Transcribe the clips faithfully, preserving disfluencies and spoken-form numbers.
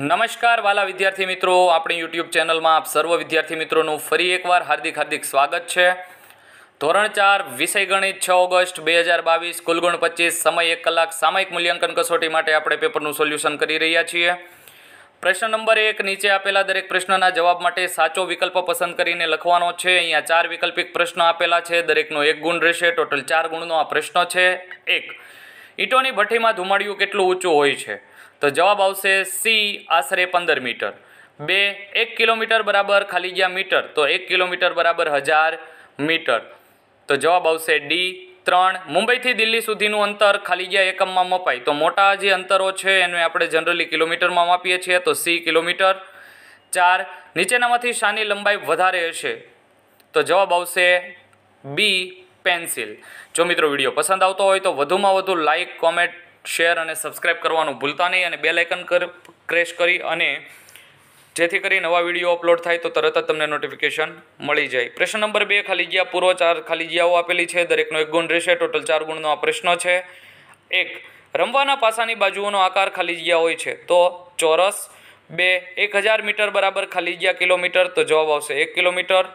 नमस्कार वाला विद्यार्थी मित्रों, आपणे यूट्यूब चैनल में आप सर्व विद्यार्थी मित्रों फरी एक वार हार्दिक हार्दिक स्वागत है। धोरण चार विषय गणित छ ऑगस्ट बे हज़ार बावीस, कुलगुण पच्चीस, समय एक कलाक, सामयिक मूल्यांकन कसोटी माटे आपणे पेपरनुं सोल्यूशन करी रह्या छीए। प्रश्न नंबर एक, नीचे आपेला दरेक प्रश्नना जवाब माटे साचो विकल्प पसंद करीने लखवानो छे। अहींया चार वैकल्पिक प्रश्न आपेला छे, दरेकनो एक गुण रहेशे। टोटल चार गुणनो आ प्रश्न छे। एक, ईटोनी भट्ठी में धुमाड़ियुं केटलुं ऊंचुं होय छे? तो जवाब आवशे सी, आशरे पंदर मीटर। बे, एक किलोमीटर बराबर खाली गया मीटर, तो एक किलोमीटर बराबर हज़ार मीटर, तो जवाब आवशे डी। त्रण, मुंबई थी दिल्ली सुधीनुं अंतर खाली गया एकम में मपाय, तो मोटा जे अंतरो छे एने आपणे जनरली किलोमीटर में मापीए छीए, तो सी किलोमीटर। चार, नीचेनामांथी शानी लंबाई वधारे हशे? तो जवाब आवशे बी पेन्सिल। जो मित्रों विडियो पसंद आता हो तो वधुमां वधु लाइक, कॉमेंट, शेर और सब्सक्राइब करने भूलता नहीं, बेल आइकन कर क्रेश करी अने जेथी करी नवा विडियो अपलॉड थाय तो तरत ज तमने नोटिफिकेशन मळी जाए। प्रश्न नंबर बे, खाली जग्या पूर्व चार खाली जग्याओ आपेली छे, दरेकनो एक गुण रहेशे। टोटल चार गुणनो आ प्रश्न छे। एक, रमवाना पासानी बाजुओनो आकार खाली जग्या होय छे, तो चौरस। बे, एक हज़ार मीटर बराबर खाली जग्या किलोमीटर, तो जवाब आवशे एक किलोमीटर।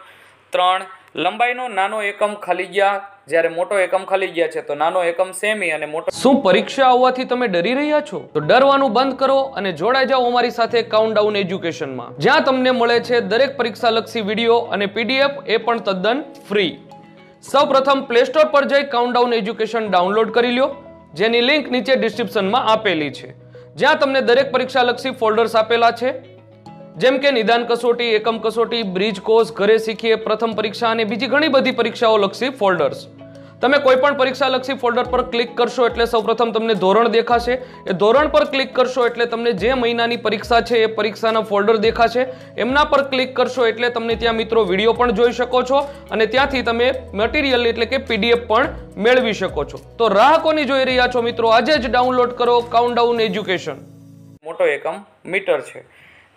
त्रण, लंबाईनो नानो एकम खाली गया જ્યારે મોટો એકમ ખાલી ગયા છે તો નાનો એકમ સેમી અને મોટો શું પરીક્ષા આવવાથી તમે ડરી રહ્યા છો? તો ડરવાનું બંધ કરો અને જોડાઈ જાઓ અમારી સાથે કાઉન્ટડાઉન એજ્યુકેશનમાં, જ્યાં તમને મળે છે દરેક પરીક્ષાલક્ષી વિડીયો અને પીડીએફ, એ પણ તદ્દન ફ્રી। સૌપ્રથમ પ્લે સ્ટોર પર જઈ કાઉન્ટડાઉન એજ્યુકેશન ડાઉનલોડ કરી લ્યો, જેની લિંક નીચે ડિસ્ક્રિપ્શનમાં આપેલી છે, જ્યાં તમને દરેક પરીક્ષાલક્ષી ફોલ્ડર્સ આપેલા છે, જેમ કે નિદાન કસોટી, એકમ કસોટી, બ્રિજ કોર્સ, ઘરે શીખીએ, પ્રથમ પરીક્ષા અને બીજી ઘણી બધી પરીક્ષાઓ લક્ષી ફોલ્ડર્સ। તમે કોઈ પણ પરીક્ષા લક્ષી ફોલ્ડર પર ક્લિક કરશો એટલે સૌપ્રથમ તમને ધોરણ દેખાશે, એ ધોરણ પર ક્લિક કરશો એટલે તમને જે મહિનાની પરીક્ષા છે એ પરીક્ષાના ફોલ્ડર દેખાશે, એમના પર ક્લિક કરશો એટલે તમને ત્યાં મિત્રો વિડીયો પણ જોઈ શકો છો અને ત્યાંથી તમે મટીરિયલ એટલે કે પીડીએફ પણ મેળવી શકો છો। તો રાહ કોની જોઈ રહ્યા છો મિત્રો, આજે જ ડાઉનલોડ કરો કાઉન્ટડાઉન એજ્યુકેશન। મોટો એકમ મીટર છે।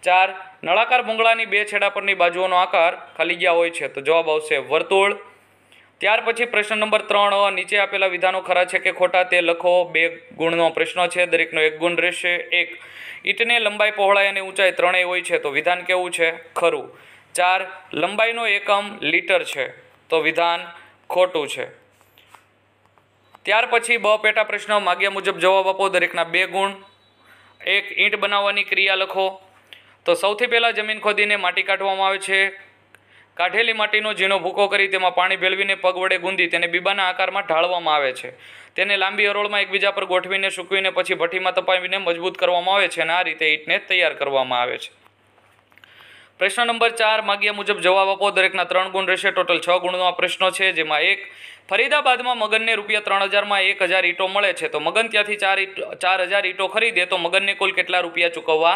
चार, नळाकार भूंगळानी बे छेडा परनी बाजुओनो आकार खाली गया होय छे, तो जवाब आवशे वर्तुळ। त्यार पछी प्रश्न नंबर त्रण, नीचे आपेला विधानो खरा छे के खोटा ते लखो। बे गुणनो प्रश्न छे, दरेकनो एक गुण रहेशे। एक, ईटने लंबाई, पहोळाई अने ऊंचाई त्रणेय होय छे, तो विधान केवुं छे? खरुं। चार, लंबाईनो एकम लीटर छे, तो विधान खोटुं छे। त्यार पछी ब पेटा प्रश्न माग्या मुजब जवाब आपो, दरेकना बे गुण। एक, ईंट बनाववानी क्रिया लखो, तो सौथी पहला जमीन खोदीने माटी काढवामां आवे छे, काढेली माटीनो झीणो भूको करी तेमां पाणी भेळवीने पग वडे गूंधी तेने बीबाना आकारमा ढाळवामां आवे छे, तेने लांबी हरोळमां एकबीजा पर गोठवीने सूकवीने पछी भट्ठीमां तपाવીને मजबूत करवामां आवे छे, अने आ रीते ईंटने तैयार करवामां आवे छे। प्रश्न नंबर चार, माग्या मुजब जवाब आपो, दरेकना त्रण गुण रहेशे। टोटल छ गुणनो आ प्रश्न छे, जेमां एक, फरीदाबादमां मगनने रूपिया त्रण हज़ारमां एक हज़ार ईंटो मळे छे, तो मगन त्यांथी चार चार हज़ार ईंटो खरीदे तो मगनने कुल केटला रूपिया चूकववा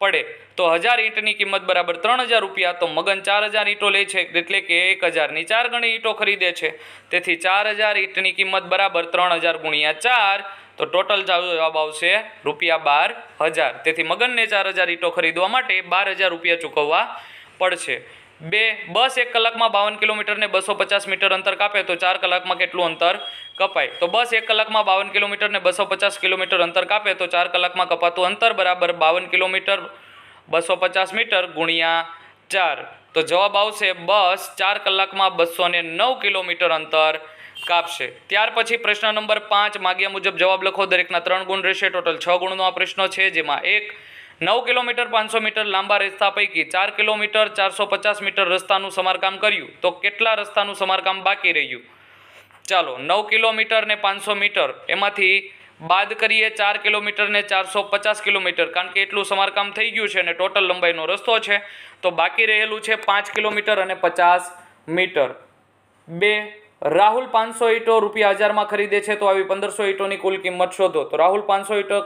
पड़े? तो हज़ार ईंटनी किंमत बराबर त्रण हज़ार रूपिया, तो मगन चार हज़ार ईंटो ले छे एटले के एक हज़ारनी चार गणी ईंटो खरीदे छे, तेथी चार हज़ार ईंटनी किंमत बराबर त्रण हज़ार गुणिया चार, तो टोटल जवाब आवशे रूपिया बार हज़ार। तेथी मगनने चार हज़ार ईंटो खरीदवा माटे बार हज़ार रूपिया चूकववा पड़शे। बे, बस एक कलाक में बावन किलोमीटर ने बसो पचास मीटर अंतर कापे तो चार कलाक में केटलुं अंतर कपाय? तो बस एक कलाक में बावन किलोमीटर ने बसो पचास किलोमीटर अंतर कापे तो चार कलाक में कपातुं अंतर बराबर बावन किलोमीटर बसो पचास मीटर गुणिया चार, तो जवाब आवशे बस चार कलाक में बसो ने नौ किलोमीटर अंतर कापशे। त्यार पछी प्रश्न नंबर पांच, माग्या मुजब जवाब लखो, दरेकना त्रण गुण रहेशे। टोटल छ गुणनो आ प्रश्न छे, जेमां एक, नौ किलोमीटर पांच सौ मीटर लांबा रस्ता पैकी चार किलोमीटर चार सौ पचास मीटर रस्तानुं समारकाम कर्युं, तो केटला रस्तानुं समारकाम बाकी रह्युं? चालो नौ किलोमीटर ने पांच सौ मीटर एमांथी बाद करीए चार किलोमीटर ने चार सौ पचास किलोमीटर, कारण के एटलुं समारकाम थई गयुं छे ने टोटल लंबाईनो रस्तो छे, तो बाकी रहेलुं छे पांच किलोमीटर अने पचास मीटर। बे, राहुल पांच सौ ईंटो रूपिया हज़ार में खरीदे छे, तो आवी पंदर सौ ईंटोनी कुल किंमत शोधो। तो राहुल पांच सौ ईंटो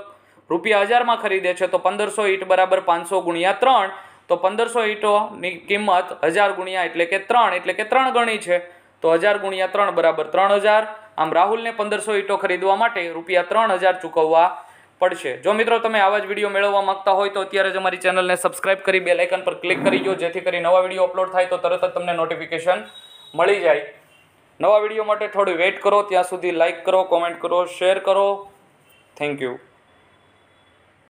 रूपिया हज़ार में खरीदे छे, तो पंदर सौ ईंट बराबर पांच सौ गुणिया त्रण, तो पंदर सौ ईंटोनी किंमत हज़ार गुणिया एटले के त्रण एटले के त्रण गणी छे, तो हज़ार गुणिया त्रण बराबर त्रण हज़ार। आम राहुल ने पंदर सौ ईंटो खरीदवा माटे रूपिया त्रण हज़ार चूकववा पड़शे। जो मित्रों तमे आवा ज विडियो मेळववा मांगता हो तो अत्यारे ज अमारी चेनलने सब्सक्राइब करी बेल आइकन पर क्लिक करी दो, जेथी करी नवा विडियो अपलॉड थाय तो तरत ज तमने नोटिफिकेशन मळी जाय। नवा विडियो माटे थोड़ी वेट करो, त्यां सुधी लाइक करो, कॉमेंट करो, शेर करो। Thank you.